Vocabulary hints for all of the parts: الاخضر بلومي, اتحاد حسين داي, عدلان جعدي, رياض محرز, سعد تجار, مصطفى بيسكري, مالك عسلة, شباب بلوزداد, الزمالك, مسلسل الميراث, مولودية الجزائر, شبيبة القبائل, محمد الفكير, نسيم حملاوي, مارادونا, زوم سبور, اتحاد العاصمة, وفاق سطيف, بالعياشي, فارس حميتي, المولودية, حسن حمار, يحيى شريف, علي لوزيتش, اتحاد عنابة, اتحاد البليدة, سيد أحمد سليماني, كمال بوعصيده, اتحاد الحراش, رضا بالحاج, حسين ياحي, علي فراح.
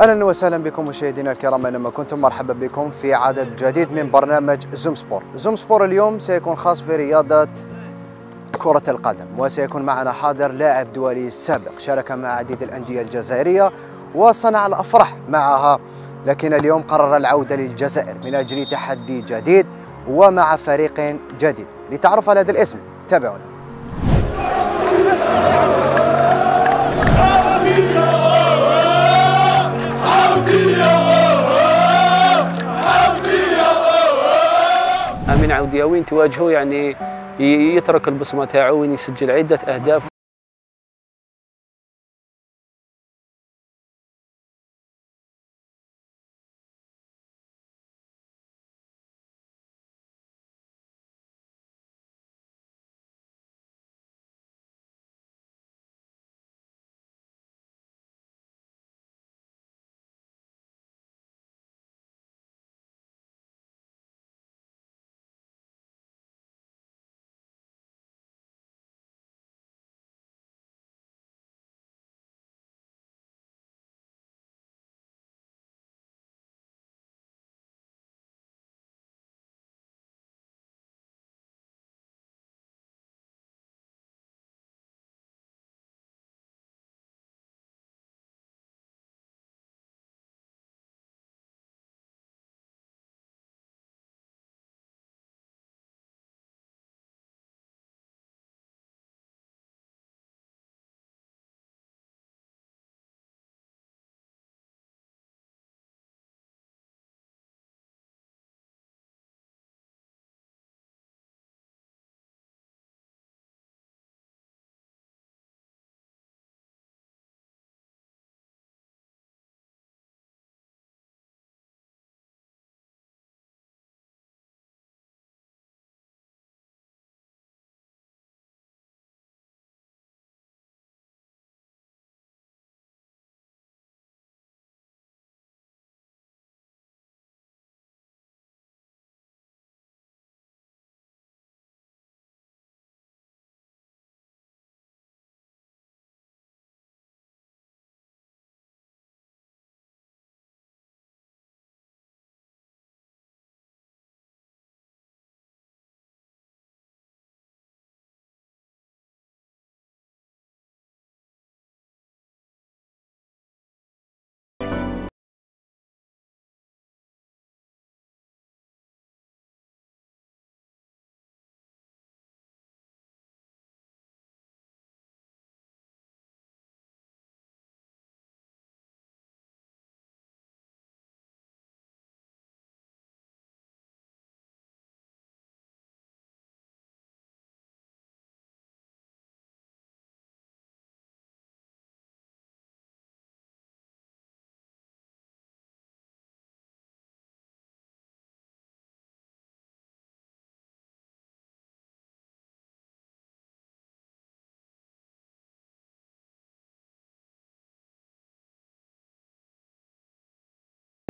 اهلا وسهلا بكم مشاهدينا الكرام اينما كنتم، مرحبا بكم في عدد جديد من برنامج زوم سبور. زوم سبور اليوم سيكون خاص برياضة كرة القدم، وسيكون معنا حاضر لاعب دولي سابق شارك مع عديد الأندية الجزائرية وصنع الأفراح معها، لكن اليوم قرر العودة للجزائر من أجل تحدي جديد ومع فريق جديد. لتعرف على هذا الاسم تابعونا. أمين عودية وين تواجهه يعني يترك البصمة تاعه، وين يسجل عدة أهداف.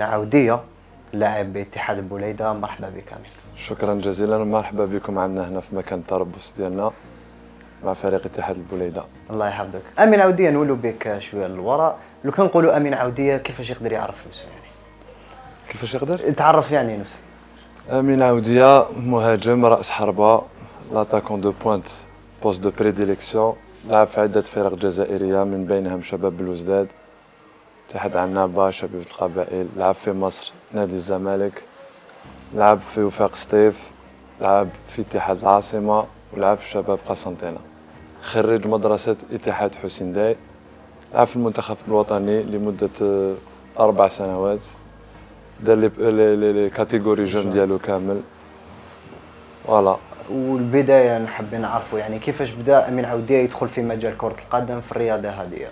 عودية لاعب باتحاد البليدة، مرحبا بك أمين. شكرا جزيلا ومرحبا بكم عندنا هنا في مكان التربص ديالنا مع فريق اتحاد البليدة. الله يحفظك. أمين عودية نولوا بك شوية للوراء، لو كان نقولوا أمين عودية كيفاش يقدر يعرف نفسه؟ يعني كيفاش يقدر؟ تعرف يعني نفسك. أمين عودية مهاجم رأس حربة، لاتاكون دو بوينت، بوست دو بريديليكسيون، لعب في عدة فرق جزائرية من بينهم شباب بلوزداد، اتحاد عنابة، شبيبة القبائل، لعب في مصر نادي الزمالك، لعب في وفاق سطيف، لعب في اتحاد العاصمة، ولعب في شباب قسنطينة. خريج مدرسة اتحاد حسين داي، لعب في المنتخب الوطني لمدة 4 سنوات، دار لي كاتيجوري جون ديالو كامل. فوالا. والبداية نحب نعرفوا يعني كيفاش بدا أمين عودية يدخل في مجال كرة القدم في الرياضة هذه؟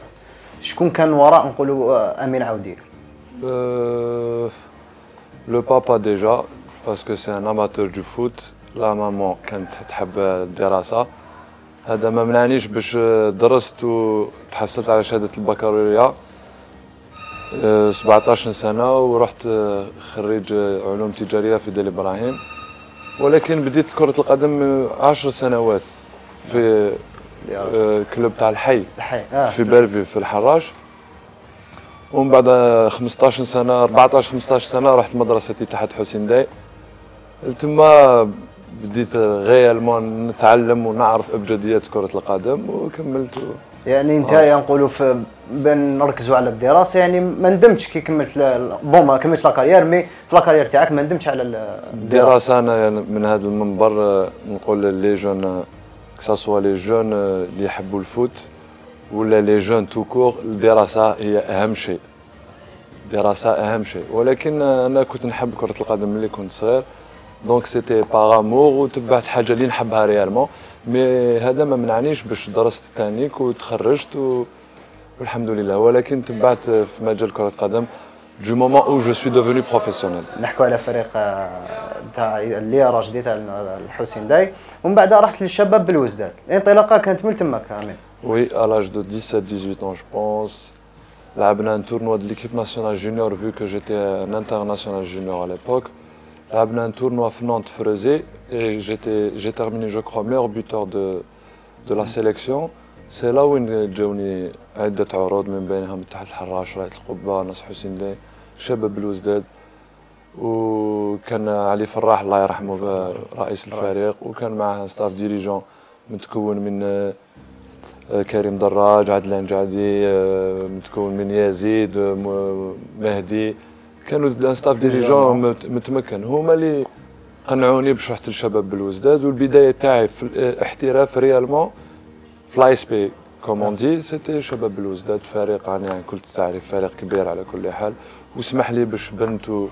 شكون كان وراء نقولوا أمين عودية؟ لو بابا ديجا باسكو سي ان اماتور دو فوت، لا مامون كانت تحب الدراسة، هذا ما منعنيش باش درست وتحصلت على شهادة البكالوريا. 17 سنة ورحت خريج علوم تجارية في ديل إبراهيم، ولكن بديت كرة القدم 10 سنوات في كلوب تاع الحي في بيرفي في الحراش، ومن بعد 15 سنة 14 15 سنة رحت مدرسة اتحاد حسين داي. تما بديت غيالمون نتعلم ونعرف أبجديات كرة القدم وكملت. يعني انت ينقولوا في بان نركزوا على الدراسه، يعني ما ندمتش كي كملت بون ما كملتش لاكارير، مي في لاكارير تاعك ما ندمتش على الدراسه. انا يعني من هذا المنبر نقول لي جون كساسوا لي جون اللي يحبوا الفوت ولا لي جون تو كور، الدراسه هي اهم شيء، الدراسه اهم شيء. ولكن انا كنت نحب كره القدم ملي كنت صغير، دونك سيتي باغ امور وتبعت حاجه اللي نحبها ريالمون، مي هذا ما منعنيش باش درست تانيك وتخرجت والحمد لله، ولكن تبعت في مجال كرة القدم دو مومون او جو سوي دوفوني بروفيسيونيل. نحكوا على فريق تاع اللي راجدي تاع الحسين داي، ومن بعد رحت للشباب بلوزداد، الانطلاقه كانت من تماك امين. وي الاج دو 17 18 ans je pense لعبنا ان تورنوا دو ليكيب ناسيونال جونيور فيو كو جيتي ان انترناسيونال جونيور على ليبوك. لعبنا ان تورنوا في نانت فريزي et j'ai terminé je crois meilleur buteur de la sélection. سي لا وين جاوني عدة عروض من بينهم اتحاد الحراش، راية القبة، نصر حسين داي، شباب بلوزداد، وكان علي فراح الله يرحمه رئيس الفريق، وكان معه ستاف ديريجون متكون من كريم دراج، عدلان جعدي، متكون من يزيد، مهدي، كانوا ستاف ديريجون متمكن، هما اللي قنعوني باش رحت لشباب بلوزداد. والبداية تاعي في الاحتراف ريالمون فلاي سبي كوموندي سيتي شباب بلوزداد، فريق يعني كنت تعرف فريق كبير على كل حال، وسمح لي باش بنتو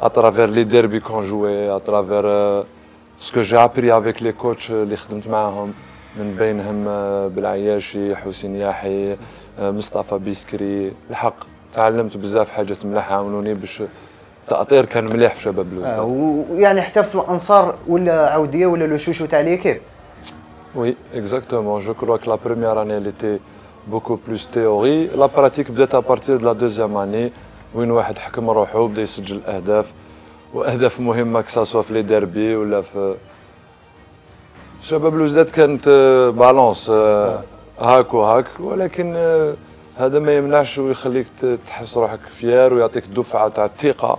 اترافير لي ديربي كون جوي، اترافير سكو جي ابري افيك لي كوتش اللي خدمت معاهم من بينهم بالعياشي، حسين ياحي، مصطفى بيسكري. الحق تعلمت بزاف حاجات ملاح عاونوني باش التأطير كان مليح في شباب بلوزداد. ويعني حتى في الانصار ولا عوديه ولا لو شوشو تاع ليكيب. Oui, exactement. Je crois que la première année, elle était beaucoup plus théorie. La pratique, peut-être à partir de la deuxième année, où une personne a حكم روحه بدا يسجل أهداف، وأهداف مهمة كساسوا في لي ديربي ولا في شباب بلوزداد كانت بالانس هاك وهاك، ولكن هذا ما يمنعش ويخليك تحس روحك فيار ويعطيك دفعة تاع الثقة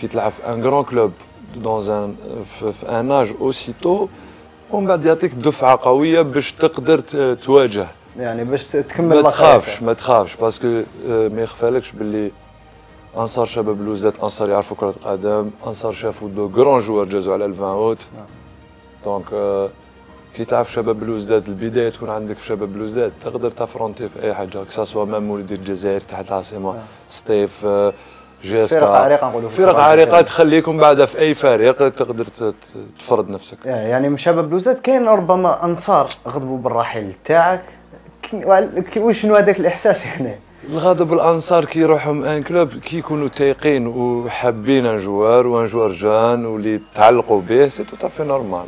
كي تلعب في ان كرون كلوب في ان اج اوسي تو، ومن بعد يعطيك دفعه قويه باش تقدر تواجه، يعني باش تكمل. ما تخافش باسكو ما يخفالكش باللي انصار شباب بلوزداد انصار يعرفوا كره القدم، انصار شافوا دو كرون جوار جازوا على 20 اوت. دونك كي تلعب في شباب بلوزداد، البدايه تكون عندك في شباب بلوزداد، تقدر تفرونتي في اي حاجه كساسوا مام مولودية الجزائر، اتحاد العاصمه، سطيف، فرق عريقه، نقولوا فرق عريقه تخليكم بعد في اي فريق تقدر تفرض نفسك. يعني من شباب بلوزداد كاين ربما انصار غضبوا بالرحيل تاعك، وشنو هذاك الاحساس هنا؟ الغضب الانصار كي يروحوا ان كلوب كي يكونوا تايقين وحابين ان جوار وان جوار جان واللي تعلقوا به، سي تو تافي نورمال.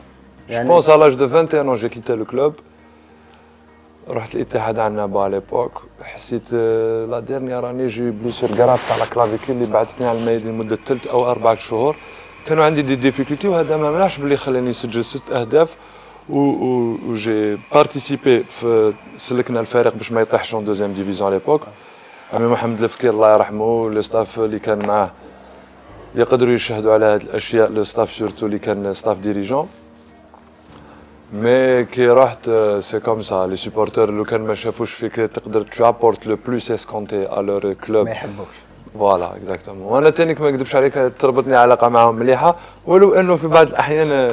جو بونس على لاج دو 21 جي كيتا لو كلوب، رحت الاتحاد عنابة على ليبوك، حسيت لا ديرنيير راني جي بلوسير كراف تاع لا كلافيكول اللي بعثتني على الميد لمده 3 أو 4 شهور، كانوا عندي دي ديفيكولتي، وهذا ما منعش باللي خلاني نسجل 6 أهداف و جي بارتيسيبي في سلكنا الفريق باش ما يطيحش اون دوزيام ديفيزيون على ليبوك. عمي محمد الفكير الله يرحمه، لي ستاف اللي كان معاه يقدروا يشهدوا على هذه الاشياء، لي ستاف سورتو اللي كان ستاف ديريجون. Mais qui reste, c'est comme ça. Les supporters, lequel me chafouche fait que tu apportes le plus escompté à leur club. Voilà, exactement. وأنا تاني كما نكذبش عليك تربطني علاقة معهم مليحة، ولو إنه في بعض الأحيان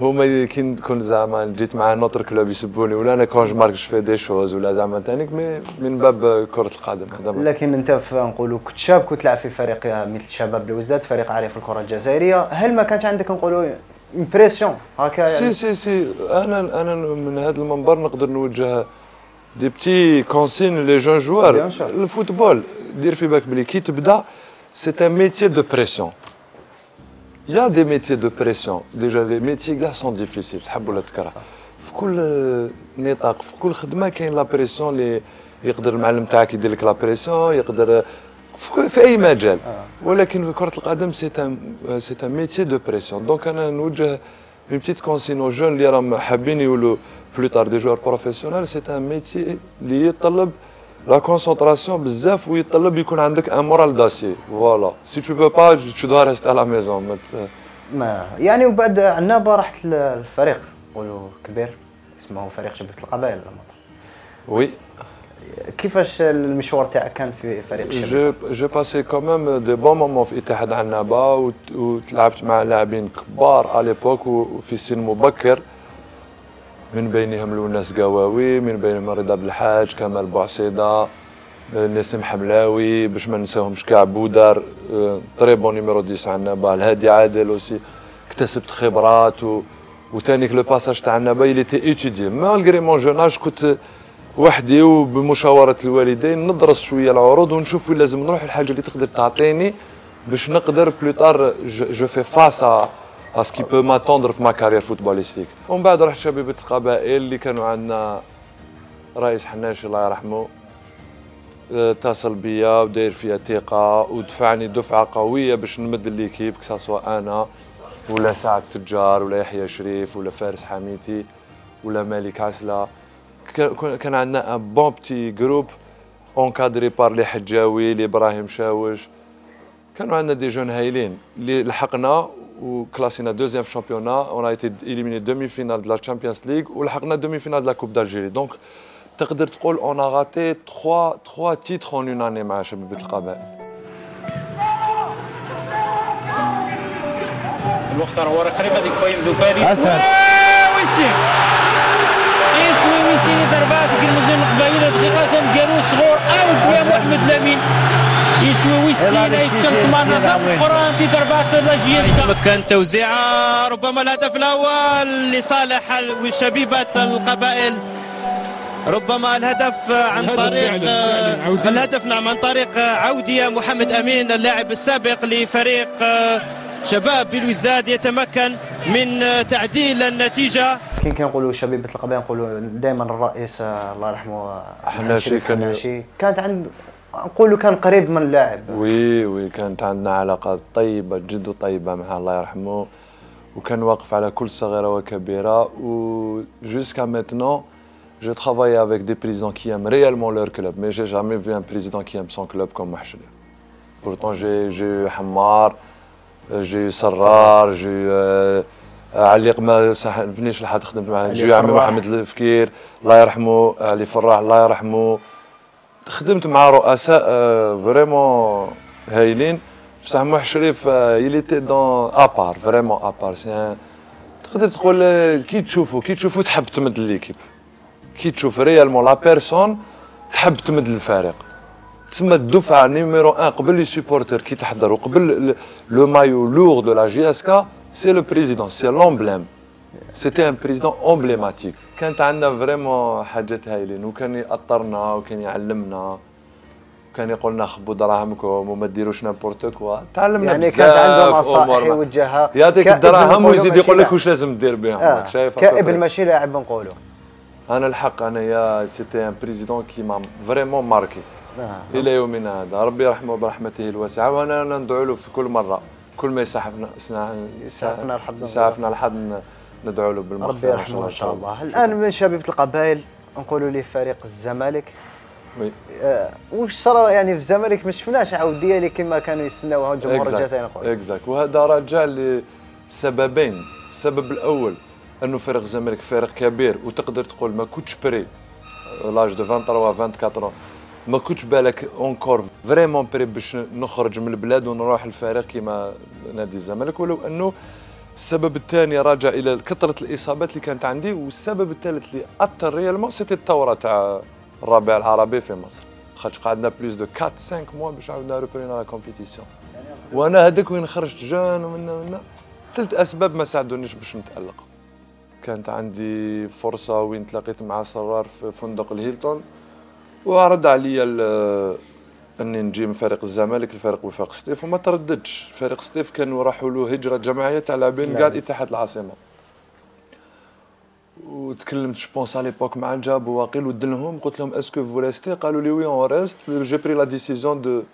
هما كي نكون زعما جيت مع نوتر كلوب يسبوني ولا أنا كونج ماركش في دي شوز ولا زعما تانيك، مي من باب كرة القدم هذا. لكن أنت نقولوا كنت شاب، كنت تلعب في فريق مثل شباب بلوزداد، فريق عارف الكرة الجزائرية، هل ما كانش عندك نقولوا امبريسيون هكا يعني؟ سي انا من هذا المنبر نقدر نوجه دي بتي كونسين لي جون جوار. الفوتبول دير في بالك بلي كي تبدا سي ان ميتي دو بريسيون، يا دي ميتي دو بريسيون ديجا، لي ميتي كاع سون ديفيسيل تحب ولا تكره، في كل نطاق في كل خدمه كاين لا بريسيون لي يقدر المعلم تاعك يدير لك لابريسيون، يقدر في اي مجال، ولكن في كرة القدم سي ان ميتي دو بريسيون. دونك انا نوجه اون بتيت كونسين او جون اللي راهم حابين يولوا بلو تار دي جوار بروفيسيونيل. سي ان ميتي اللي يتطلب لا كونسونطراسيون بزاف ويتطلب يكون عندك ان مورال داسي. فوالا سي تو بو با تو دو ريست ا لا ميزون. ما يعني وبعد عنابة رحت للفريق نقولوا كبير اسمه فريق شبيبة القبائل. وي كيفاش المشوار تاعك كان في فريق شباب؟ جو باسي كومام دي بون مومون في اتحاد عنابة، وتلعبت مع لاعبين كبار اليبوك وفي سن مبكر، من بينهم لوناس قواوي، من بينهم رضا بالحاج، كمال بوعصيده، نسيم حملاوي، باش ما ننساهمش كاع، بودار تري بون نيميرو 10 عنابة، الهادي عادل اوسي. اكتسبت خبرات وثانيك لو باساج تاع عنابة اللي تي اتيدي مالغري مون جون اج، كنت وحدي وبمشاورة الوالدين ندرس شوية العروض ونشوف وين لازم نروح، الحاجة اللي تقدر تعطيني باش نقدر بلو تار جو في فاس ا سكي بو ماتوندر في ما كارير فوتبوليستيك. ومن بعد رحت شبيبة القبائل اللي كانوا عندنا رئيس حناش الله يرحمه اتصل بيا وداير فيا ثقة ودفعني دفعة قوية باش نمد الليكيب، كساسوا أنا ولا سعد تجار ولا يحيى شريف ولا فارس حميتي ولا مالك عسلة. كان عندنا ان بون بتي جروب اونكادري بار لي حجاوي لي ابراهيم شاوج، كانوا عندنا دي جون هايلين اللي لحقنا وكلاسينا دوزيام في الشامبيونا. اون ا ايتي اليميني دومي فينال دو لا تشامبيونز ليغ ولحقنا دومي فينال دو لا كوب دالجيري. دونك تقدر تقول اون ا غاتي 3 تيتر اون اون اني مع شبيبة القبائل. الوقت راه قريب هذيك فايم دو باريس ويسي سيني ضربات كيرمزي من القبائل دقيقة ديالو صغور أو ديال محمد لامين يسوي ويسينا يسكن المناطق أخرى في ضربات لاجيسكا. مكان توزيعة ربما الهدف الأول لصالح شبيبة القبائل، ربما الهدف عن طريق الهدف نعم عن طريق عودية محمد أمين اللاعب السابق لفريق شباب بلوزداد يتمكن من تعديل النتيجة. كي كنقولوا شبيبة القبائل نقولوا دائما الرئيس الله يرحمه حناشي كانت عند نقولوا كان قريب من اللاعب. وي وي كانت عندنا علاقة طيبة جد طيبة معه الله يرحمه، وكان واقف على كل صغيرة وكبيرة. و جوسكا ميتنون جو ترافاي افيك دي بريزيدون كي ام ريالمون لور كلوب، مي جي جامي في ان بريزيدون كي ام سون كلوب كوم محشري. بورتون جي حمار، جي سرار، جي علي قما فنيش لحد خدمت معاه، جي عمي محمد الفكير الله يرحمه، علي فراح الله يرحمه. خدمت مع رؤساء فريمون هايلين. بصح محمد الشريف يليتي دون ابار فريمون ابار، تقدر تقول كي تشوفو تحب تمد ليكيب، كي تشوف ريالمون لا بيرسون تحب تمد الفريق. تسمى الدفعة نيميرو 1 قبل لي سوبورتر كي تحضر وقبل لو مايو لور دو لا جي اس كا سي لو بريزيدون، سي لومبليم، سيتي ان بريزيدون امبليماتيك. كانت عندنا فريمون حاجات هايلين، وكان يأطرنا وكان يعلمنا وكان يقول لنا خبوا دراهمكم وما ديروش نابورت كوا، تعلمنا يعني بزاف. يعني كانت عنده نصائح يوجهها، يعطيك الدراهم ويزيد يقول لك واش لازم دير بهم. شايف كابن ماشي لاعب نقولوا. انا الحق انايا سيتي ان بريزيدون كي ما فريمون ماركي الى يومنا هذا، ربي يرحمه برحمته الواسعه. وانا ندعو له في كل مره، كل ما يسعفنا الحظ ندعو له بالمغفره ربي يرحمه ان شاء الله. الان من شبيبة القبائل نقولوا لي فريق الزمالك. وي واش صرا يعني في الزمالك؟ ما شفناش عوديه اللي كما كانوا يستناوها جمهور الجزائر نقولوا. اكزاكت، وهذا راجع لسببين. السبب الاول انه فريق الزمالك فريق كبير وتقدر تقول ما كنتش بري لاج دو 23 24 ما كنتش بالك اونكور فريمون بري باش نخرج من البلاد ونروح لفريق كيما نادي الزمالك. ولو انه السبب الثاني راجع الى كثره الاصابات اللي كانت عندي، والسبب الثالث اللي اثر ريالمون سيتي الثوره تاع الربيع العربي في مصر، خاطر قعدنا بلوس دو 4 5 موا باش عاودنا ريبرينا لا كومبيتيسيون. وانا هذاك وين خرجت جون ومن ثلاث اسباب ما ساعدونيش باش نتالق. كانت عندي فرصه وين تلاقيت مع سرار في فندق الهيلتون وعرض عليا اني نجي من فريق الزمالك لفريق وفاق سطيف وما ترددش. فريق سطيف كانوا راحوا له هجره جماعيه تاع لاعبين كاع اتحاد العاصمه، وتكلمت جوبونس على ليبوك مع نجاب وواقيل ودلهم قلت لهم اسكو فو ريستي؟ قالوا لي وي اون ريست. جي بري لا ديسيزيون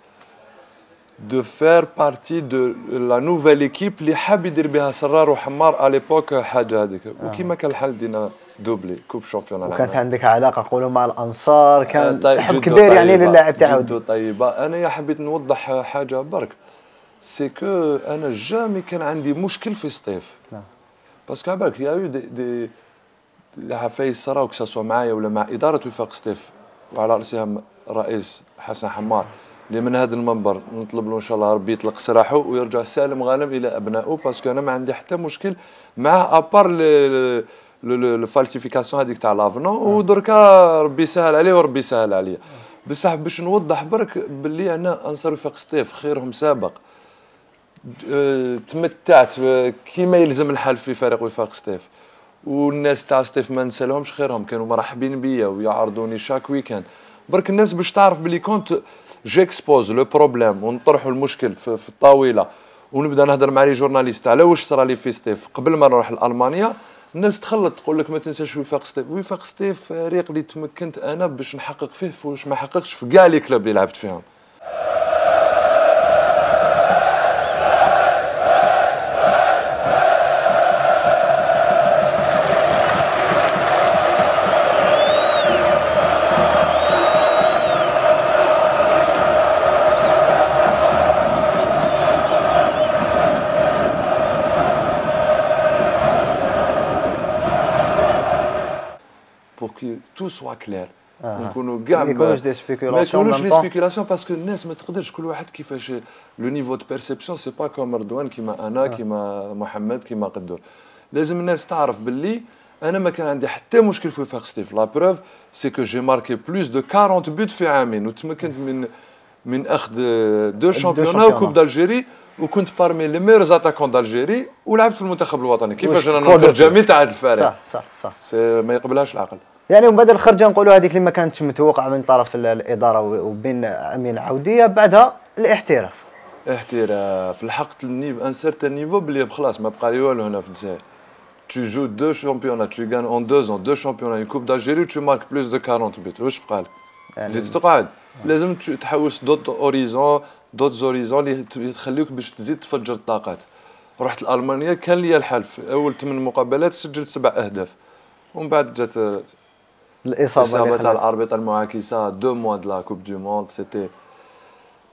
دو فير بارتي دو لا نوفيل ايكيب اللي حاب يدير بها سرار وحمار على ليبوك حاجه هذيك. وكيما كان الحال دينا دوبلي كوب شامبيون. وكانت عندك علاقه قولوا مع الانصار؟ كان حب كبير يعني للاعب تاعو. طيبه انا حبيت نوضح حاجه برك، سي كو انا جامي كان عندي مشكل في سطيف. باسكو على بالك يا دي العفايس صراو كساسوا معايا ولا مع اداره وفاق سطيف وعلى راسها الرئيس حسن حمار، اللي من هذا المنبر نطلب له ان شاء الله ربي يطلق سراحه ويرجع سالم غانم الى ابنائه، باسكو انا ما عندي حتى مشكل مع ابار الفالسيفيكاسيون هذيك تاع لافنون. ودركا ربي يسهل عليه وربي يسهل عليا. بصح باش نوضح برك باللي انا انصار وفاق سطيف خيرهم سابق، تمتعت كيما يلزم الحال في فريق وفاق سطيف، والناس تاع سطيف ما نسالهمش خيرهم، كانوا مرحبين بيا ويعرضوني شاك ويكاند. برك الناس باش تعرف بلي كنت جيكسبوز لو بروبليم ونطرحوا المشكل في الطاوله ونبدا نهضر مع لي جورناليست على واش صرا لي في سطيف قبل ما نروح لالمانيا. الناس تخلط تقول لك ما تنساش وفاق سطيف. وفاق سطيف فريق اللي تمكنت انا باش نحقق فيه واش ما حققش في كاع لي كلوب اللي لعبت فيهم. تو سوا كلير نكونوا كاع ما يكونوش دي سبيكولاسيون، ما يكونوش دي سبيكولاسيون، باسكو الناس ما تقدرش كل واحد كيفاش لو نيفو دو بيرسيبسيون. سي با كوم رضوان كيما انا كيما محمد كيما قدور. لازم الناس تعرف باللي انا ما كان عندي حتى مشكل في وفاق سطيف. لا بروف سي كو جي ماركي بلوس دو 40 بوت في عامين، وتمكنت من اخذ دو شامبيونا وكوب دالجيري، وكنت بارمي لي ميرز اتاكون دالجيري، ولعبت في المنتخب الوطني. كيفاش انا نقدر جميع تاع الفريق؟ صح صح صح، ما يقبلهاش العقل. يعني ومن بعد الخرجه نقولوا هذيك اللي ما كانتش متوقعه من طرف الاداره وبين امين عوديه، بعدها الاحتراف. احتراف لحقت ان سيرتان نيفو بلي خلاص ما بقى لي والو هنا في الجزائر. تو جو دو شامبيونات، تو غان اون دو زون دو شامبيونات، اون كوب دالجيري، و تو مارك بلوس دو 40 بيت، واش بقى لك؟ زيد تقعد. لازم تحوس دوت اوريزون دوت زوريزون اللي تخليوك باش تزيد تفجر الطاقات. رحت لالمانيا كان لي الحل في اول 8 مقابلات سجلت 7 أهداف، ومن بعد جات الإصابة تاع الأربطة المعاكسة. دو موا دو لا كوب دو موند، سيتي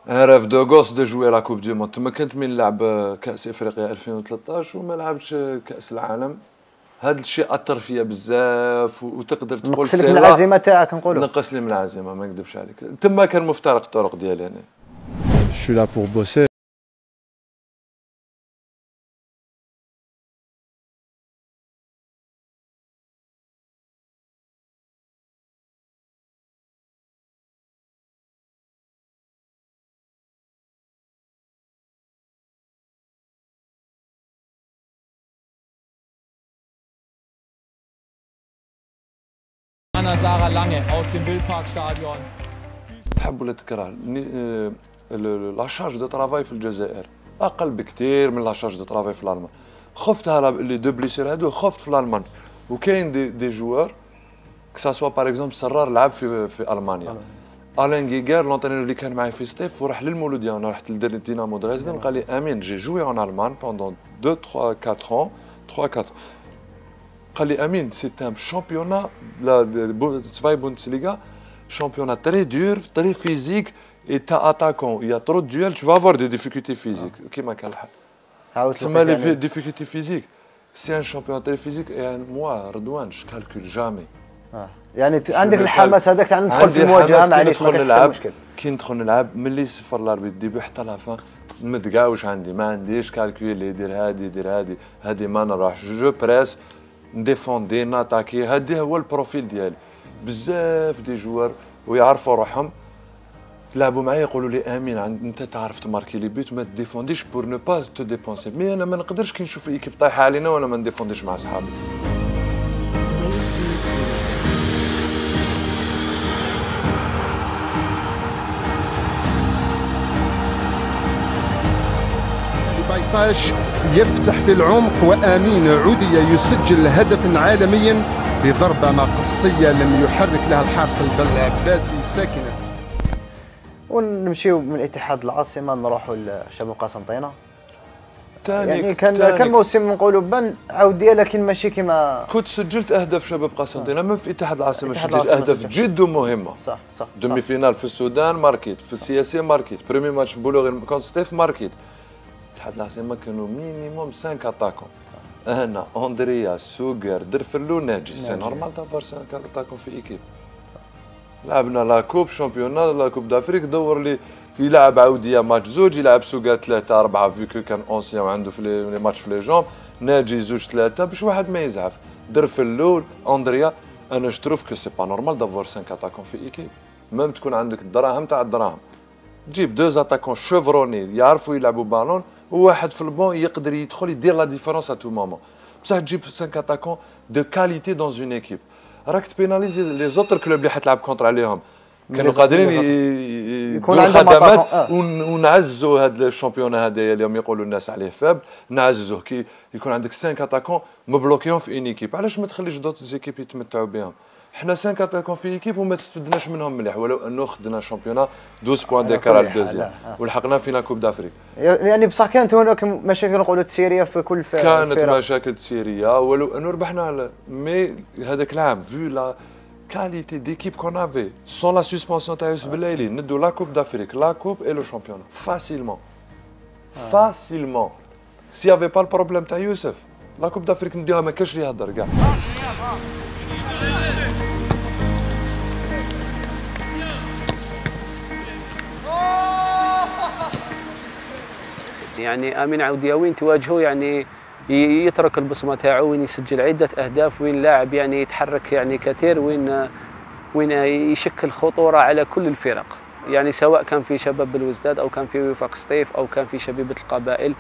ان ريف دو غوس دو جوي لا كوب دو موند. تمكنت من لعب كأس إفريقيا 2013 وما لعبتش كأس العالم. هذا الشيء أثر فيا بزاف، وتقدر تقول نقص لك من العزيمة تاعك. نقولوا نقص لي من العزيمة، ما نكذبش عليك. تما كان مفترق الطرق ديالي أنا. جو سوي لا بور بوسي. تحب ولا تكره لا شارج دو ترافاي في الجزائر اقل بكثير من لا شارج دو ترافاي في الالمان. خفت لي دو بليسير هادو، خفت في الالمان. وكاين دي جوار كساسوا باغ اكزومبل سرار لعب في المانيا. الين غيغار لونترينور اللي كان معايا في سطيف، وراح للمولودية. انا رحت لدينامو دريسدن، قال لي امين جي جوي اون المان بوندون 3 4 ans. قال لي امين سيت ان شامبيونا تسفاي بوندسليغا، شامبيونا تري دور تري فيزيك، اي تا اتاكون يا ترو دويل تو فافوار دي ديفيكولتي فيزيك. كيما كان الحال تسمى لي ديفيكولتي فيزيك، سي ان شامبيونا تري فيزيك. موا رضوان ش كالكول جامي. يعني عندك الحماس هذاك تاع ندخل في مواجهه معليش، ما كاينش مشكل. كي ندخل نلعب ملي صفر لاربيت ديبي حتى لافان نمدقع واش عندي، ما عنديش كالكول يدير هادي يدير هادي هادي، ما نروحش جو بريس نديفوندي ناتاكي. هذا هو البروفيل ديالي. بزاف دي جوار ويعرفوا روحهم لعبوا معايا يقولوا لي امين انت تعرف تماركي لي بيوت، ما ديفونديش بور نو با تو ديبونسي. مي انا ما نقدرش كي نشوف ايكيب طايحه علينا وانا ما نديفونديش مع صحابي. يفتح بالعمق، وامين عودية يسجل هدفا عالميا بضربة مقصية لم يحرك لها الحارس العباسي ساكنة. ونمشيو من اتحاد العاصمة نروحوا لشباب قسنطينة. يعني كان موسم نقولوا بان عودية لكن ماشي كما كنت سجلت اهداف شباب قسنطينة من في اتحاد العاصمة. سجلت اهداف جد مهمة. صح. دومي فينال في السودان ماركيت، في السياسي ماركيت، بريمي ماتش بولوغي كونت ستيف ماركيت. اتحاد العاصمة كانوا مينيموم 5 اتاكون. هنا أندريا سوغر درفلو ناجي سي نورمال تافار 5 اتاكون في ايكيب. لعبنا لا كوب شامبيونا لا كوب دافريك دور لي يلعب عودية ماتش زوج يلعب سوقة 3 4 فيكو كان اونسيان وعنده في لي ماتش في لي جون ناجي 2 3 باش واحد ما يزعف در في الاول اندريا انا شتروف كو سي با نورمال دافوار 5 اتاكون في ايكيب ميم تكون عندك الدراهم تاع الدراهم تجيب 2 اتاكون شوفروني يعرفوا يلعبوا بالون وواحد في البون يقدر يدخل يدير لا ديفيرونس ا تو مومون بصح تجيب 5 اتاكون دو كاليتي دون اون ايكيب راك تبيناليزي لي زوتر كلوب اللي حتلعب كونتر عليهم كانوا قادرين يكونوا خدمات ونعزوا هذا الشامبيون هذايا اليوم يقولوا الناس عليه فاب نعزوه كي يكون عندك 5 اتاكون مبلوكيون في اون ايكيب علاش ما تخليش دوت زيكيب يتمتعوا بهم حنا 5 اتاكون في ايكيب وما تستفدناش منهم مليح ولو انه خدنا شامبيون 12 بوان ديكار على الدوزيام ولحقنا فينا كوب دافريك يعني بصح كانت هناك مشاكل نقولوا تسيريه في كل فرق كانت مشاكل تسيريه ولو انه ربحنا مي هذاك العام فيو لا qualité d'équipe qu'on avait sans la suspension Taïs Belaïli nous de la coupe d'Afrique la coupe et le championnat facilement s'il n'y avait pas le problème Taïs Youssef la coupe d'Afrique nous dirait mais qu'est-ce qu'il y a derrière يعني أمين عودية وين تواجهه يعني يترك البصمه تاعو وين يسجل عده اهداف وين لاعب يعني يتحرك يعني كثير وين يشكل خطوره على كل الفرق يعني سواء كان في شباب بلوزداد او كان في وفاق سطيف او كان في شبيبه القبائل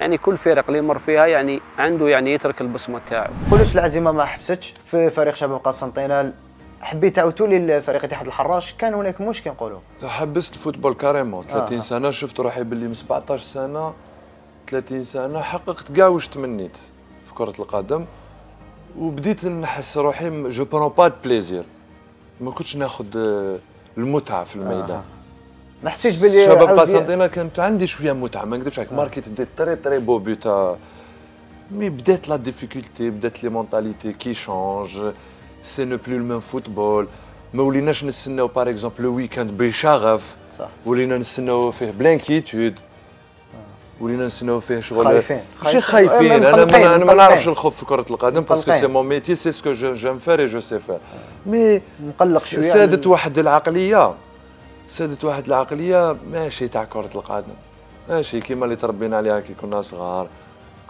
يعني كل فرق اللي يمر فيها يعني عنده يعني يترك البصمه تاعو. كلش العزيمه ما حبستش في فريق شباب قسنطينه حبيت عاودتوا لي فريق اتحاد الحراش كان هناك مشكل نقولوا. حبست الفوتبول كاريمون 30 سنه شفت روحي باللي من 17 سنه 30 سنه حققت كاع واش تمنيت في كره القدم وبديت نحس روحي جو برون با دو بليزير ما كنتش ناخذ المتعه في الميدان ما حسيتش باللي شباب قسنطينة كانت عندي شويه متعه ما نكذبش عليك ماركيت دي تري بو بوتا مي بدات لا ديفيكولتي بدات لي مونتاليتي كي شونج سي نو بلو لو ميم فوتبول ما وليناش نستناو باغ اكزومبل لو ويكاند بشغف ولينا نستناو فيه بلانكيتود ولينا نستناو فيه شغل ماشي خايفين انا ما نعرفش الخوف في كره القدم باسكو سي مون ميتي سي سكو جيم فير اي جو سي فير مي نقلق شويه سادت واحد العقليه ماشي تاع كره القدم ماشي كيما اللي تربينا عليها كي كنا صغار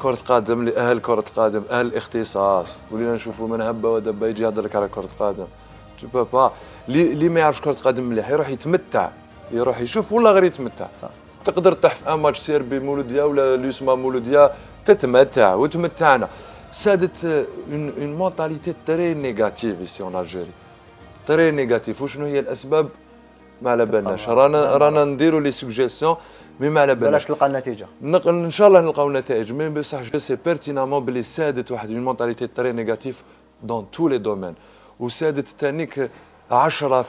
كره قدم لاهل كره قدم اهل الاختصاص ولينا نشوفوا من هبه ودبه يجي يهضر لك على كره قدم تو بابا اللي ما يعرفش كره قدم مليح يروح يتمتع يروح يشوف ولا غير يتمتع صح. تقدر تطيح في ان ماتش سير بي مولودية ولا اللي يسمى مولودية تتمتع وتمتعنا سادت اون مونتاليتي تري نيجاتيف ايسي اون الجيري تري نيجاتيف وشنو هي الاسباب ما على بالناش رانا نديروا لي سوجيسيون مي ما على بالناش تلقى النتيجه ان شاء الله نلقاو نتائج مي بصح جو سي بيرتينامون بلي سادت واحد اون مونتاليتي تري نيجاتيف دون تو لي دومين وسادت تانيك 10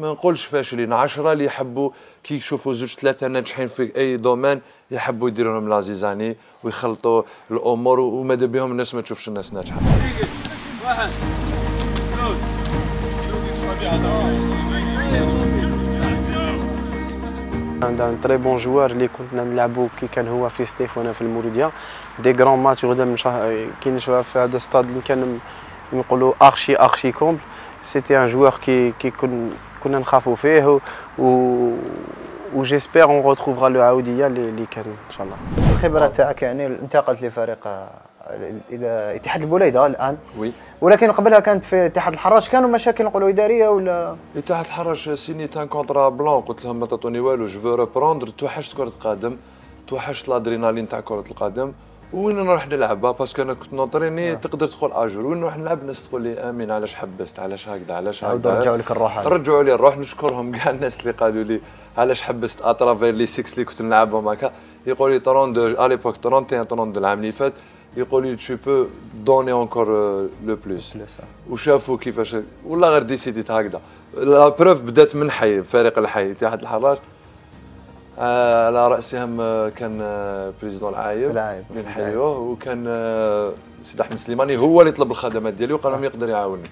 ما نقولش فاشلين 10 اللي يحبوا كي يشوفوا 2 3 ناجحين في اي دومين يحبوا يديروا لهم لازيزاني ويخلطوا الامور وماذا بهم الناس ما تشوفش الناس ناجحه. عندنا تري بون جوار اللي كنا نلعبوا كي كان هو في ستيف وانا في المولوديه دي غران ماتش غدا كي نشوفها في هذا الستاد اللي كان نقولوا ارشي كومبل C'était un joueur qui connaît Khafoufe ou j'espère on retrouvera le Aoudia les cannes inchallah. الخبرة تاعك يعني انتقلت لفريق الى اتحاد البليدة الان. وي. ولكن قبلها كانت في اتحاد الحراش كانوا مشاكل نقولوا ادارية ولا اتحاد الحراش سينيت ان كونترا بلون قلت لهم ما تعطوني والو جو فو ريبروندر توحشت كرة القدم توحشت الادرينالين تاع كرة القدم وين نروح نلعبها باسكو انا كنت نونطريني تقدر تدخل اجور وين نروح نلعب الناس تقول لي امين علاش حبست علاش هكذا علاش هكذا رجعوا لك الروح رجعوا لي الروح نشكرهم كاع الناس اللي قالوا لي علاش حبست اترافير لي 6 اللي كنت نلعبهم هكا يقول لي 32 على ليبوك 31 32 العام اللي فات يقول لي tu peux donner encore le plus وشافوا كيفاش والله غير ديسيديت هكذا. لا بروف بدات من حي فريق الحي اتحاد الحراش على راسهم كان بريزيدون العايب اللي نحيوه، وكان سيد احمد سليماني هو اللي طلب الخدمات ديالي وقال لهم يقدر يعاوني،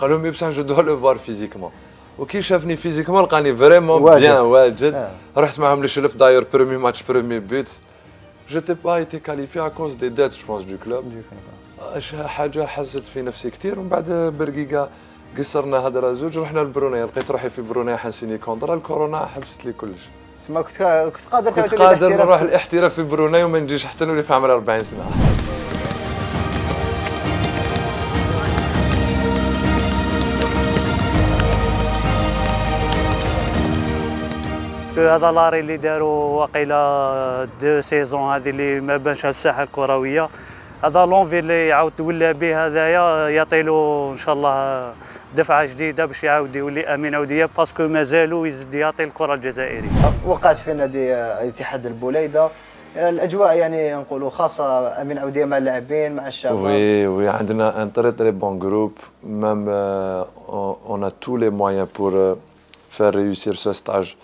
قال لهم يبسح نجدوها لو فار فيزيكمون، وكي شافني فيزيكمون لقاني فريمون بيان واجد. رحت معاهم للشلف داير برومي ماتش برومي بيت جيتي با ايتي كاليفي ا كوز دي ديت جو بونس دو كلوب، حاجه حزت في نفسي كثير. ومن بعد برقيقه قصرنا هضره زوج رحنا لبروناي، لقيت روحي في بروناي حنسيني كونترا، الكورونا حبست لي كلش. ما كنت قادر نروح الاحتراف في بروناي وما نجيش حتى نولي في عمري 40 سنه. هذا لاري اللي داروا واقيلا دو سيزون هذه اللي ما بانش على الساحه الكرويه، هذا لونفي اللي يعاود تولى به هذايا يعطيلو ان شاء الله دفعه جديده باش يعاود يولي امين عوديه، باسكو مازالو يزيد يعطي الكره الجزائريه. وقعت في نادي اتحاد البليده الاجواء يعني نقولوا خاصه امين عوديه مع اللاعبين مع الشباب. وي وي عندنا ان تري تري بون جروب، ميم اون ا تو لي مويان بور فار ريوسير سو ستاج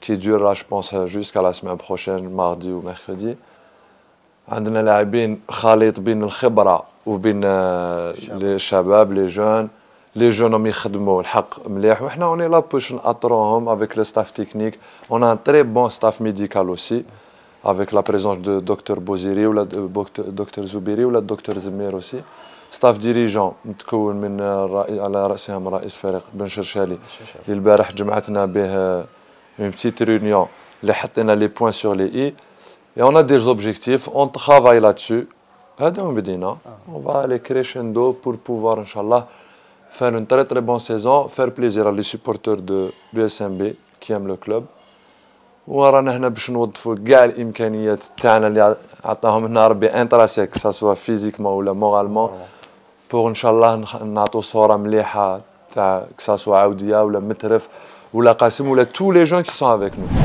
كي دور جو بونس جوسكا لا سيمين بروشين ماردي وميركودي. عندنا لاعبين خليط بين الخبره وبين الشباب لي جون، لي جونهم يخدموا الحق مليح، وحنا اوني لا بوش ناطروهم افيك لو ستاف تكنيك. اون ان تري بون ستاف ميديكال اوسي افيك لا بريزونس دو دكتور بوزيري ولا دكتور زوبيري ولا دكتور زمير اوسي. ستاف ديريجون متكون من على راسهم رئيس فريق بن شرشالي اللي البارح جمعتنا به اون بتيت ريونيون اللي حطينا لي بوين سور لي اي. Et on a des objectifs, on travaille là-dessus. On va aller crescendo pour pouvoir, Inch'Allah, faire une très très bonne saison, faire plaisir à les supporters de l'USMB qui aiment le club. ورانا هنا باش نوظفوا كاع الامكانيات تاعنا اللي عطاهم لنا ربي انتراسيك سواء فيزيكمون ولا مورالمون بور ان شاء الله نعطوا صوره مليحه تاع سواء عوديه ولا مترف ولا قاسم ولا tous les gens qui sont avec nous.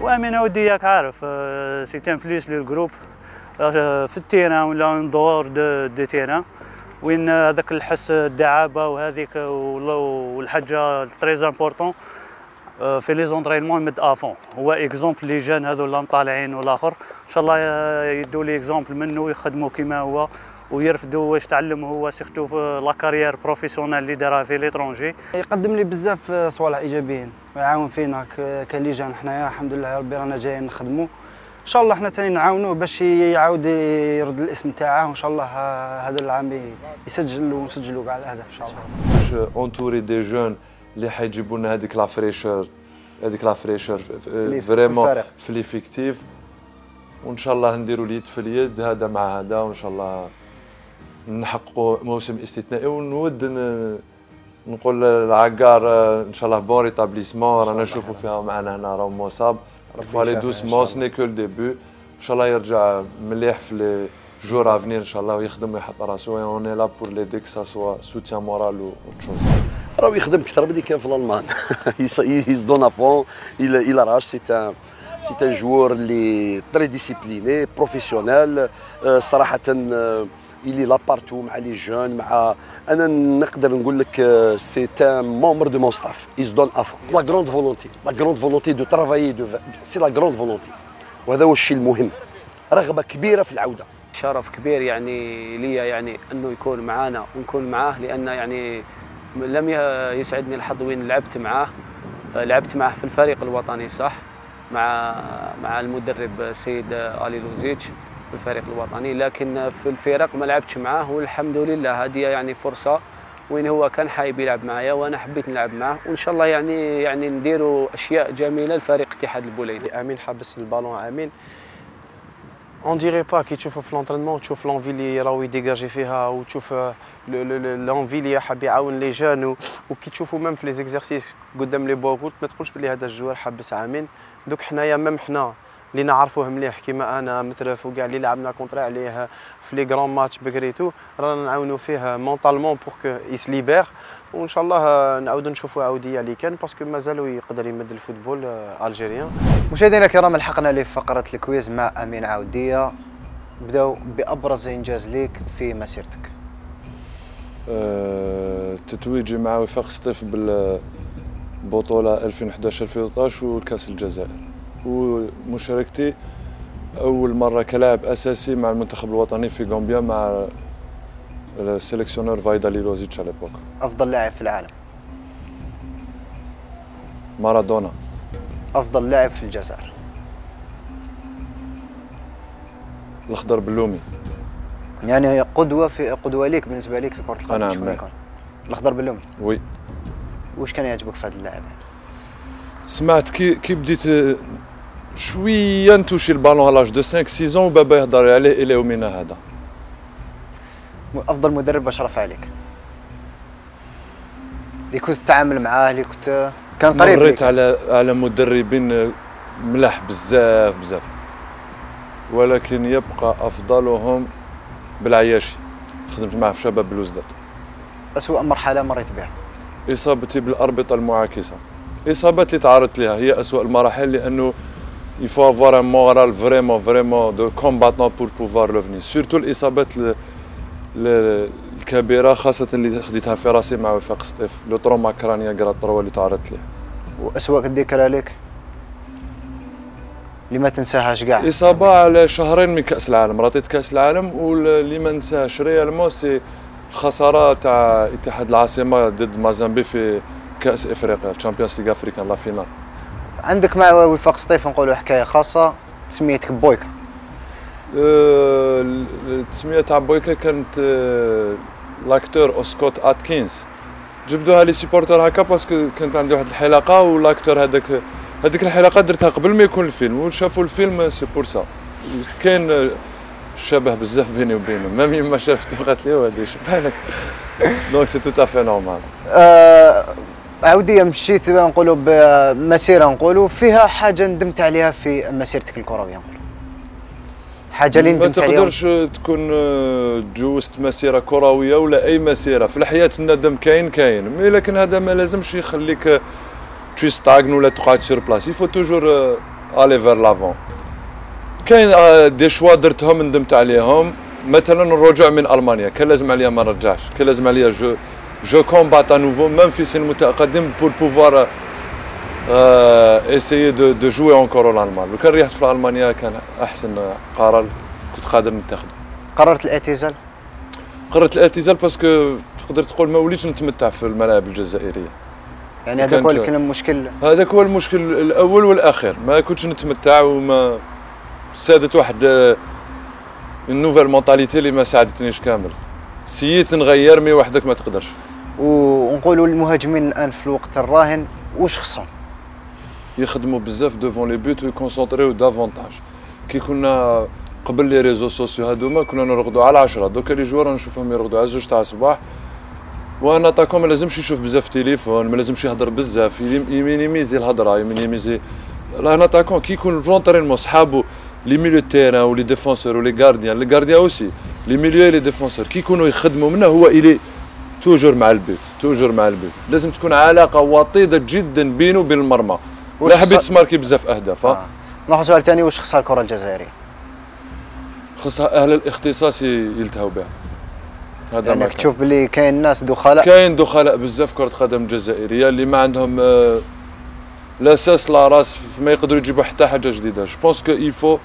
وأمين عودية كعارف سيتان بليس للجروب في التيران ولا ندور دو تيران وين هذاك الحس الدعابه وهذيك والحاجه تري امبورطون في لي زونترينمون ميد افون. هو اكزومبل لي جان هذولا مطالعين والاخر ان شاء الله يدوا لي اكزومبل منه ويخدموا كيما هو ويرفدوا واش تعلم هو سيرتو في لا كارير بروفيسيونيل اللي دارها في ليترونجي. يقدم لي بزاف صوالح ايجابيين ويعاون فينا كليجان. حنايا الحمد لله يا ربي رانا جايين نخدموا ان شاء الله، حنا ثاني نعاونوه باش يعاود يرد الاسم تاعه وان شاء الله هذا العام يسجل ونسجلوا كاع الاهداف ان شاء الله. باش اونتوري دي جون اللي حيجيبوا لنا هذيك لافريشر، هذيك لافريشر فريمون في ليفيكتيف، وان شاء الله نديروا اليد في اليد هذا مع هذا وان شاء الله نحققوا موسم استثنائي. ونود نقول للعقار ان شاء الله بون ريتابليسمون، رانا نشوفوا فيها معنا هنا راهو مصاب فالي دوسمون سني كو الديبي، ان شاء الله يرجع مليح في لي جور افنير ان شاء الله ويخدم ويحط راسو. اوني لا بور لي ديك سا سوا سوتيان مورال و تشوز. راهو يخدم اكثر من اللي كان في الالمان، يزدون افون الى راش سيتا. C'est un joueur très discipliné, professionnel. صراحة il est là partout مع les jeunes مع أنا نقدر نقول لك c'est un membre de mon staff. Il se donne à fond. La grande volonté, la grande volonté de travailler, c'est la grande volonté. وهذا هو الشيء المهم. رغبة كبيرة في العودة. شرف كبير يعني ليا يعني إنه يكون معانا ونكون معاه، لأن يعني لم يسعدني الحظ وين لعبت معاه في الفريق الوطني صح. مع المدرب السيد علي لوزيتش في الفريق الوطني، لكن في الفرق ما لعبتش معاه، والحمد لله هذه يعني فرصه وين هو كان حايب يلعب معايا وانا حبيت نلعب معاه، وان شاء الله يعني نديروا اشياء جميله لفريق اتحاد البليده. امين حبس البالون، امين اون ديري با كي تشوفه في لونترينمون تشوف لونفي اللي راهو يديجاجي فيها وتشوف لونفي اللي حاب يعاون لي جون، وكي تشوفوا ميم في لي زيكزارسيس قدام لي بوغوت ما تقولش بلي هذا الجوار حبس. امين دوك حنايا ميم حنا اللي نعرفوه مليح كيما انا مترف وكاع اللي لعبنا كونتري عليه في لي غران ماتش بكريتو رانا نعاونو فيه مونطالمون بور كو يسليبير، وان شاء الله نعاودو نشوفو عوديه اللي كان باسكو مازالو يقدر يمد الفوتبول الجيريان. مشاهدينا الكرام، الحقنا لفقره الكويز مع امين عوديه. نبداو بابرز انجاز ليك في مسيرتك. تتويجي مع وفاق سطيف بالبطوله 2011 2012 وكاس الجزائر، ومشاركتي اول مره كلاعب اساسي مع المنتخب الوطني في غامبيا مع السيليكسيونور فايدا ليلوزيتش على ليبوك. افضل لاعب في العالم؟ مارادونا. افضل لاعب في الجزائر؟ الاخضر بلومي. يعني قدوه في قدوه ليك بالنسبه ليك في كره القدم؟ شكون يكون؟ الاخضر بلومي. وي. واش كان يعجبك في هذا اللاعب؟ سمعت كي بديت شويه نتوشي البالون على لاج دو 5 6 ans بابا يهضر عليه الى يومنا هذا. افضل مدرب باش رفع عليك؟ اللي كنت تتعامل معاه اللي كنت كان قريب. مريت على مدربين ملاح بزاف بزاف، ولكن يبقى افضلهم بالعياشي، خدمت معاه في شباب بلوزداد. اسوء مرحله مريت بها؟ اصابتي بالاربطه المعاكسه، الاصابات اللي تعرضت لها هي اسوء المراحل، لانه يفو افوار ان مورال فريمون فريمون دو كومباتون بور بوفوار لوفني، سورتو الاصابات الكبيره خاصه اللي خديتها في راسي مع وفاق سطيف، لو تروما كرانيا كرا تروا اللي تعرضت ليه. واسوء ذكرى لك اللي ما تنساهاش كاع؟ اصابه على شهرين من كاس العالم، راتيت كاس العالم، واللي ما ننساهاش ريالمون سي الخساره تاع اتحاد العاصمه ضد مازامبي في كاس افريقيا تشامبيونز ليغ افريكان لا فينال. عندك مع وفاق سطيف نقولوا حكايه خاصه تسميتك بويكا. التسميه تاع بويكا كانت لاكتور اوسكوت اتكينز جبدوها لي سيبورتور هكا باسكو كانت عندي واحد الحلقه، واللاكتور هذيك الحلقه درتها قبل ما يكون الفيلم وشافوا الفيلم سي بور سا. كاين شبه بزاف بيني وبينه، مام يما شافته قالت لي وهذا شبه لك دونك سي تو تافي نورمال. عوديه مشيت نقولوا بمسيره نقولوا فيها حاجه ندمت عليها في مسيرتك الكرويه نقولوا. حاجه اللي ندمت عليها. ما تقدرش تكون تجوزت مسيره كرويه ولا اي مسيره في الحياه، الندم كاين مي، لكن هذا ما لازمش يخليك تشي ستاغن ولا تقعد سير بلاص، يفو توجور الي فير لافون. كاين دي شوا درتهم ندمت عليهم، مثلا الرجوع من المانيا كان لازم عليا ما نرجعش، كان لازم عليا جو كومبات ا نوفو ميم في سن متقدم بور بوفوار اسيي دو جوي اونكور ان المانيا. لو كان ريحت في المانيا كان احسن قرار كنت قادر نتاخذه. قررت الاعتزال؟ قررت الاعتزال باسكو تقدر تقول ما وليتش نتمتع في الملاعب الجزائريه. يعني هذاك هو المشكل؟ هذاك هو المشكل الاول والاخير، ما كنتش نتمتع وما سادت واحد النوفيل مونتاليتي اللي ما ساعدتنيش كامل. سييت نغير مي وحدك ما تقدرش. ونقولوا المهاجمين الان في الوقت الراهن واش خصهم؟ يخدموا بزاف دوفون لي بوت ويكونسونطريو دافونتاج. كي كنا قبل لي ريزو سوسيو هذوما كنا نرقدوا على 10، دوكا لي جوار نشوفهم يرقدوا على 2 تاع الصباح، وانا طاكو ما لازمش يشوف بزاف تليفون، ما لازمش يهضر بزاف، يمينيميزي الهضره، يمينيميزي. انا طاكو كي يكون فلونترينمون صحابو لي ميليو تيران ولي ديفونسور ولي غارديان، الغارديان اوسي لي ميليو لي ديفونسور كي يكونوا يخدموا منه هو الي توجور مع البيت، توجور مع البيت، لازم تكون علاقه وطيده جدا بينه وبين المرمى. لا حبيت تماركي بزاف اهداف. ناخذ سؤال ثاني، واش خصها الكره الجزائريه؟ خصها اهل الاختصاص يلتهوا بها. هذا يعني تشوف بلي كاين ناس دخلاء؟ كاين دخلاء بزاف كره قدم جزائريه اللي ما عندهم لا ساس لا راس، ما يقدروا يجيبوا حتى حاجه جديده. جو بونس كو يفو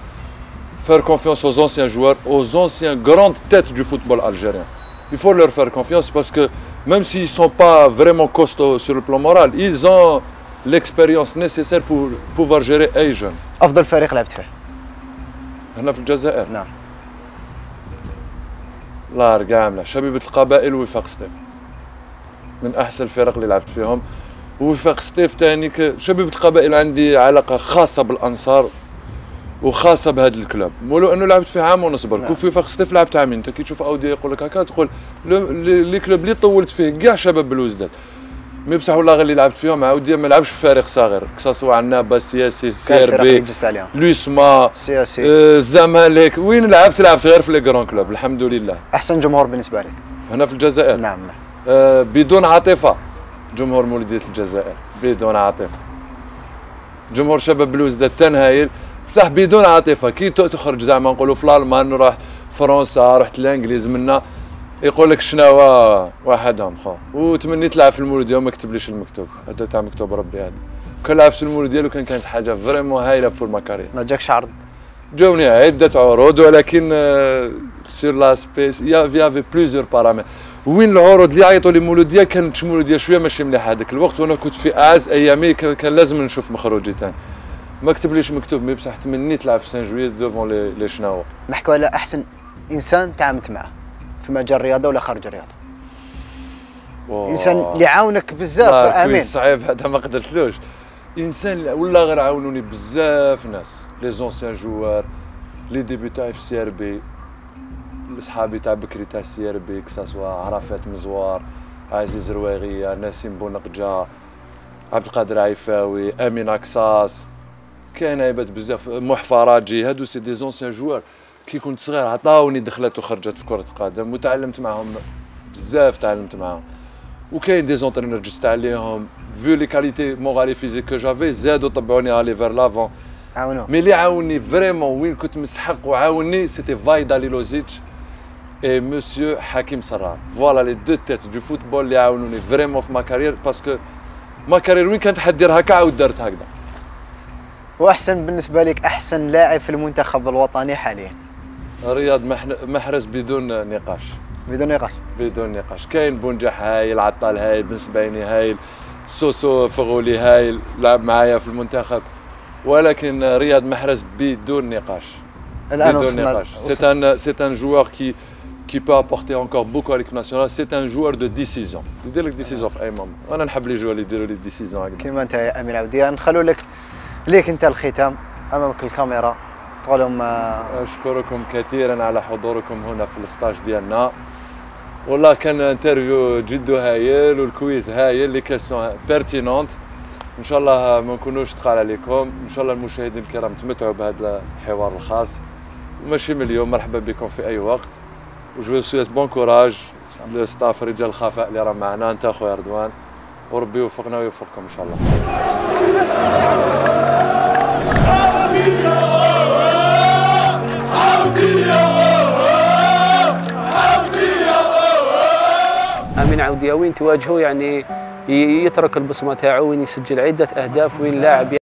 faire confiance aux anciens joueurs, aux anciens grandes têtes du football algérien. Il faut leur faire confiance parce que même s'ils ne sont pas vraiment costauds sur le plan moral, ils ont l'expérience nécessaire pour pouvoir gérer les jeunes. أفضل فريق لعبت فيه؟ هنا في الجزائر؟ نعم. لا رجع عمله شبيبة القبائل ووفاق سطيف. من أحسن الفرق اللي لعبت فيهم. ووفاق سطيف تاني شبيبة القبائل عندي علاقة خاصة بالأنصار. وخاصه بهذا الكلوب، ولو انه لعبت فيه عام ونص برك، وفي وفاق سطيف لعبت عامين. انت كي تشوف اوديه يقول لك هكا تقول لي كلوب اللي طولت فيه كاع شباب بلوزداد، مي بصح والله غير اللي لعبت فيهم عاوديه ما لعبش في فارق صغير كساسوا عنابه سياسي سي ار بي لوسما سياسي الزمالك وين لعبت غير في لي كرون كلوب الحمد لله. احسن جمهور بالنسبه لك هنا في الجزائر؟ نعم. بدون عاطفه جمهور مولودية الجزائر، بدون عاطفه. جمهور شباب بلوزداد تنهايل بصح بدون عاطفه. كي تخرج زعما نقولوا في المان رحت فرنسا رحت الانجليز منا يقول لك شناوا وحدهم خو وتمنيت تلعب في المولودية وما كتبليش المكتوب، هذا تاع مكتوب ربي هذا. كان لعبت في المولودية لو كان كانت حاجه فريمون هايله بور ما كارير. ما جاكش عرض؟ جاوني عده عروض ولكن سير لا سبيس يافي بليزيور بارامتر. وين العروض اللي عيطوا لي مولودية كانت مولودية شويه ماشي مليحه هذاك الوقت وانا كنت في اعز ايامي كان لازم نشوف مخرجي ثاني. ما كتبليش مكتوب مي بصح تمنيت نلعب في سان جويي دوفون لي شناوا. نحكوا على احسن انسان تعاملت معه في مجال الرياضه ولا خارج الرياضه؟ انسان اللي عاونك بزاف. امين صعيب هذا ما قدرتلوش. انسان والله غير عاونوني بزاف ناس لي زونسيان جوار لي ديبيوتاي في سي ار بي صحابي تاع بكري تاع سي ار بي كساسوا عرفات مزوار عزيز رواغيه نسيم بونقجه عبد القادر عيفاوي امين عكساس كاين عباد بزاف محفراجي هادو سي دي زونسيان جوار كي كنت صغير عطاوني دخلات وخرجت في كرة القدم وتعلمت معهم بزاف تعلمت معهم وكاين دي زونترينور جست عليهم فيو لي كاليتي مورالي فيزيك كو جافي زادوا طبعوني علي فير لافون عاونوك. مي اللي عاوني فريمون وين كنت مستحق وعاوني سيتي فايدا ليلوزيتش اي مسيو حكيم سرار فوالا لي دو تيت دو فوتبول اللي عاونوني فريمون في ما كارير باسكو ما كارير وين كانت حد دير هكا عاود دارت هكذا. واحسن بالنسبه لك احسن لاعب في المنتخب الوطني حاليا؟ رياض محرز بدون نقاش. بدون نقاش؟ بدون نقاش. كاين بونجاح هايل، عطال هايل، بن سبعيني هايل، سوسو فغولي هايل، لعب معايا في المنتخب، ولكن رياض محرز بدون نقاش. الان وصلنا. سي ان جوار كي بو ابورتي انكور بوكو على ليك ناسيونال، سي ان جوار دو ديسيزيون، يدير لك ديسيزيون في اي مومون، انا نحب لي جوار اللي يديروا لي ديسيزيون هكذا. كيما انت يا امين عودية، نخلوا لك انت الختام امامك الكاميرا. أشكركم كثيرا على حضوركم هنا في الستاج ديالنا، والله كان انترفيو جدو هايل والكويز هايل لي كاسيون بيرتينونت، إن شاء الله ما نكونوش ثقال عليكم، إن شاء الله المشاهدين الكرام تمتعوا بهذا الحوار الخاص، وماشي من اليوم مرحبا بكم في أي وقت، وجو سويت بون كوراج للستاف رجال الخفاء اللي راه معنا أنت أخويا رضوان، وربي يوفقنا ويوفقكم إن شاء الله. أمين عودية وين تواجهه يعني يترك البصمة تاعو وين يسجل عدة أهداف وين لاعب